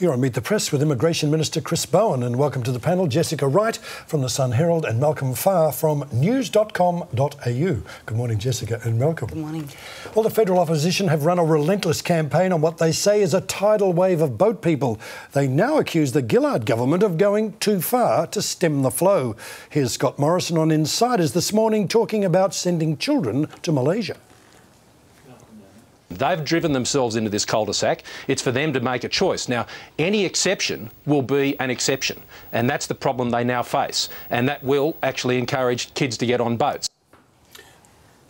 You're on Meet the Press with Immigration Minister Chris Bowen, and welcome to the panel Jessica Wright from The Sun Herald and Malcolm Farr from news.com.au. Good morning, Jessica and Malcolm. Good morning. Well, the federal opposition have run a relentless campaign on what they say is a tidal wave of boat people. They now accuse the Gillard government of going too far to stem the flow. Here's Scott Morrison on Insiders this morning talking about sending children to Malaysia. They've driven themselves into this cul-de-sac. It's for them to make a choice. Now, any exception will be an exception, and that's the problem they now face, and that will actually encourage kids to get on boats.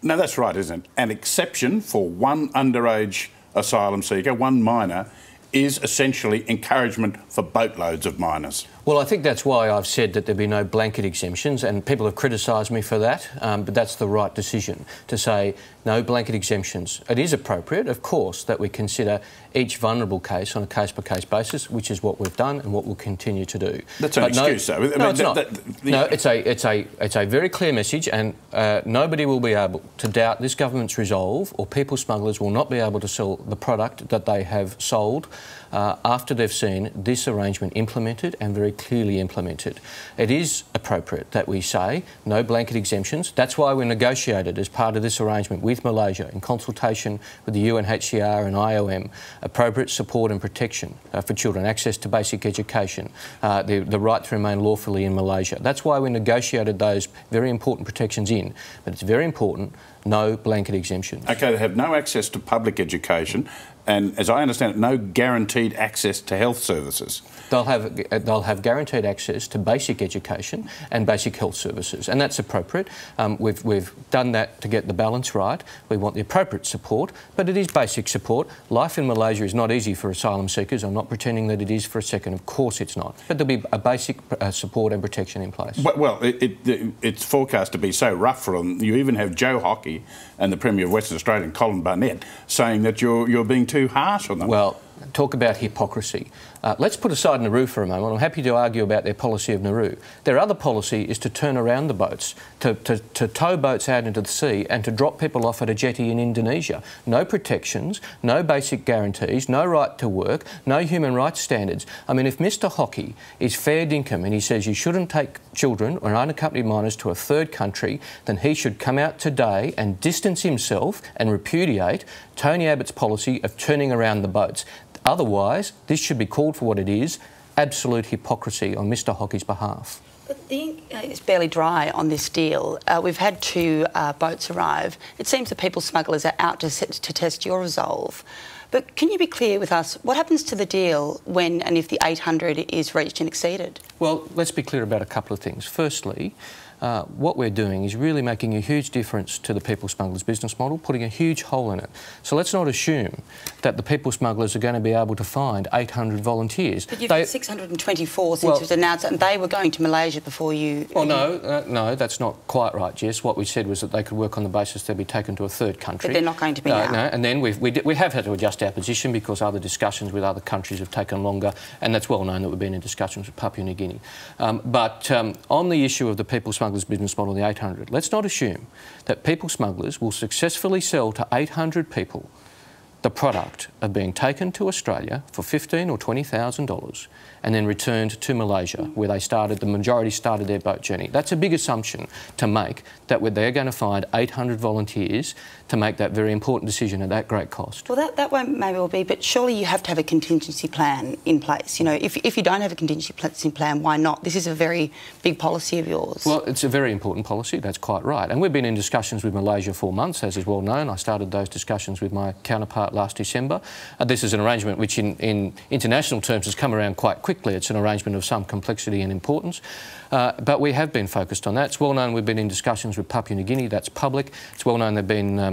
Now, that's right, isn't it? An exception for one underage asylum seeker, one minor, is essentially encouragement for boatloads of minors. Well, I think that's why I've said that there'd be no blanket exemptions, and people have criticised me for that, but that's the right decision, to say no blanket exemptions. It is appropriate, of course, that we consider each vulnerable case on a case-by-case basis, which is what we've done and what we'll continue to do. That's an excuse, though. No, it's not. No, it's a very clear message, and nobody will be able to doubt this government's resolve, or people smugglers will not be able to sell the product that they have sold after they've seen this arrangement implemented, and very clearly implemented. It is appropriate that we say no blanket exemptions. That's why we negotiated as part of this arrangement with Malaysia in consultation with the UNHCR and IOM, appropriate support and protection for children, access to basic education, the right to remain lawfully in Malaysia. That's why we negotiated those very important protections in. But it's very important, no blanket exemptions. OK, they have no access to public education and, as I understand it, no guaranteed access to health services. They'll have guaranteed access to basic education and basic health services, and that's appropriate. We've done that to get the balance right. We want the appropriate support, but it is basic support. Life in Malaysia is not easy for asylum seekers. I'm not pretending that it is for a second. Of course it's not. But there'll be a basic support and protection in place. Well, it's forecast to be so rough for them. You even have Joe Hockey and the Premier of Western Australia, and Colin Barnett, saying that you're being too harsh on them. Well, talk about hypocrisy. Let's put aside Nauru for a moment. I'm happy to argue about their policy of Nauru. Their other policy is to turn around the boats, to tow boats out into the sea and to drop people off at a jetty in Indonesia. No protections, no basic guarantees, no right to work, no human rights standards. I mean, if Mr Hockey is fair dinkum and he says you shouldn't take children or unaccompanied minors to a third country, then he should come out today and distance himself and repudiate Tony Abbott's policy of turning around the boats. Otherwise, this should be called for what it is, absolute hypocrisy on Mr Hockey's behalf. The ink is barely dry on this deal. We've had two boats arrive. It seems the people smugglers are out to test your resolve. But can you be clear with us, what happens to the deal when and if the 800 is reached and exceeded? Well, let's be clear about a couple of things. Firstly, what we're doing is really making a huge difference to the people smugglers' business model, putting a huge hole in it. So let's not assume that the people smugglers are going to be able to find 800 volunteers. But you've got 624 since it was announced, and they were going to Malaysia before you... Well, no, that's not quite right, Jess. What we said was that they could work on the basis they'd be taken to a third country. But they're not going to be now. No, and then we have had to adjust our position because other discussions with other countries have taken longer, and that's well known that we've been in discussions with Papua New Guinea. But on the issue of the people smugglers' business model, the 800. Let's not assume that people smugglers will successfully sell to 800 people the product of being taken to Australia for $15,000 or $20,000 and then returned to Malaysia, where they started, the majority started their boat journey. That's a big assumption to make, that they're going to find 800 volunteers to make that very important decision at that great cost. Well, that won't maybe will be, but surely you have to have a contingency plan in place. You know, if you don't have a contingency plan, why not? This is a very big policy of yours. Well, it's a very important policy, that's quite right. And we've been in discussions with Malaysia for months, as is well known. I started those discussions with my counterpart last December. This is an arrangement which in international terms has come around quite quickly. It's an arrangement of some complexity and importance, but we have been focused on that. It's well known we've been in discussions with Papua New Guinea, that's public. It's well known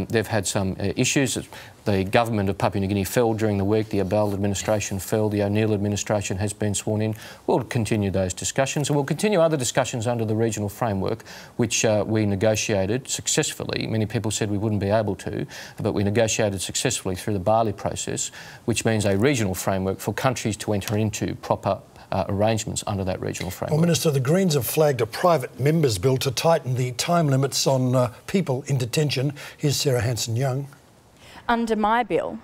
they've had some issues. The government of Papua New Guinea fell during the week, the Abel administration fell, the O'Neill administration has been sworn in. We'll continue those discussions, and we'll continue other discussions under the regional framework, which we negotiated successfully. Many people said we wouldn't be able to, but we negotiated successfully through the Bali process, which means a regional framework for countries to enter into proper arrangements under that regional framework. Well, Minister, the Greens have flagged a private member's bill to tighten the time limits on people in detention. Here's Sarah Hanson-Young. Under my bill,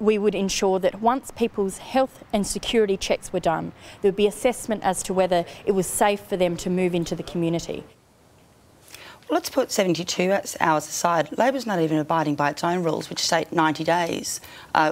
we would ensure that once people's health and security checks were done, there would be assessment as to whether it was safe for them to move into the community. Well, let's put 72 hours aside. Labor's not even abiding by its own rules, which state 90 days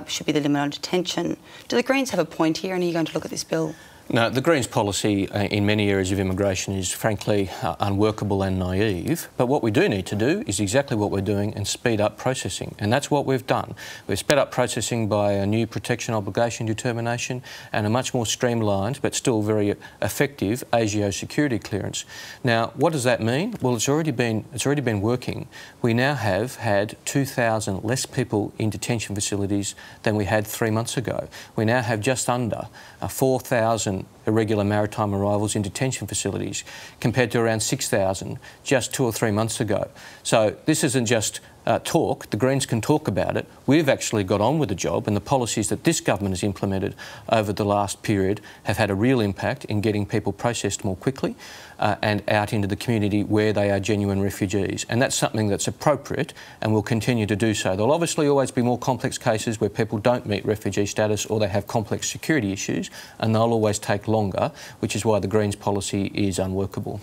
should be the limit on detention. Do the Greens have a point here, and are you going to look at this bill? No, the Greens' policy in many areas of immigration is frankly unworkable and naive, but what we do need to do is exactly what we're doing and speed up processing, and that's what we've done. We've sped up processing by a new protection obligation determination and a much more streamlined but still very effective ASIO security clearance. Now, what does that mean? Well, it's already been working. We now have had 2,000 less people in detention facilities than we had 3 months ago. We now have just under 4,000 irregular maritime arrivals in detention facilities compared to around 6,000 just 2 or 3 months ago. So this isn't just talk. The Greens can talk about it. We've actually got on with the job, and the policies that this government has implemented over the last period have had a real impact in getting people processed more quickly and out into the community where they are genuine refugees. And that's something that's appropriate and will continue to do so. There'll obviously always be more complex cases where people don't meet refugee status or they have complex security issues, and they'll always take longer, which is why the Greens policy is unworkable.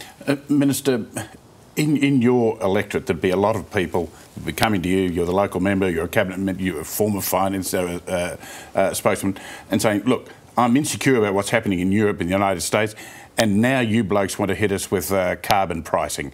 Minister, in your electorate, there'd be a lot of people who'd be coming to you, you're the local member, you're a cabinet member, you're a former finance spokesman, and saying, look, I'm insecure about what's happening in Europe and the United States, and now you blokes want to hit us with carbon pricing.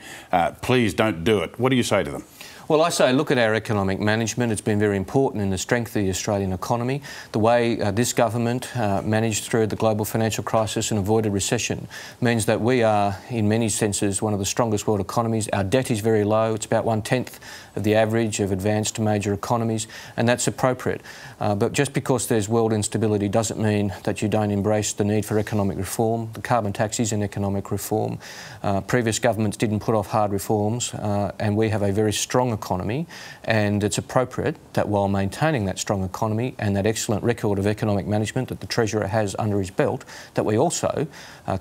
Please don't do it. What do you say to them? Well, I say look at our economic management. It's been very important in the strength of the Australian economy, the way this government managed through the global financial crisis and avoided recession means that we are, in many senses, one of the strongest world economies. Our debt is very low. It's about 1/10 of the average of advanced major economies, and that's appropriate. But just because there's world instability doesn't mean that you don't embrace the need for economic reform. The carbon tax is an economic reform. Previous governments didn't put off hard reforms, and we have a very strong economy, and it's appropriate that while maintaining that strong economy and that excellent record of economic management that the Treasurer has under his belt, that we also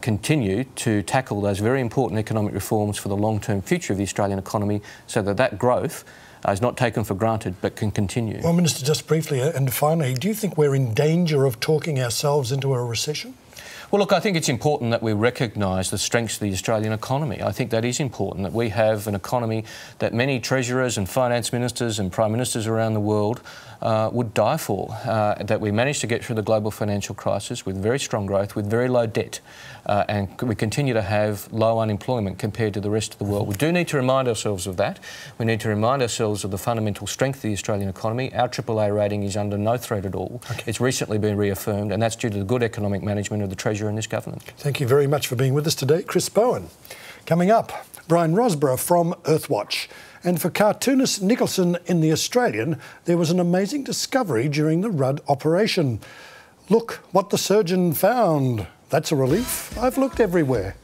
continue to tackle those very important economic reforms for the long-term future of the Australian economy so that that growth is not taken for granted but can continue. Well, Minister, just briefly and finally, do you think we're in danger of talking ourselves into a recession? Well, look, I think it's important that we recognise the strengths of the Australian economy. I think that is important, that we have an economy that many treasurers and finance ministers and prime ministers around the world would die for, that we managed to get through the global financial crisis with very strong growth, with very low debt, and we continue to have low unemployment compared to the rest of the world. We do need to remind ourselves of that. We need to remind ourselves of the fundamental strength of the Australian economy. Our AAA rating is under no threat at all. Okay. It's recently been reaffirmed, and that's due to the good economic management of the Treasury in this government. Thank you very much for being with us today, Chris Bowen. Coming up, Brian Rosborough from Earthwatch. And for cartoonist Nicholson in The Australian, there was an amazing discovery during the Rudd operation. Look what the surgeon found. That's a relief. I've looked everywhere.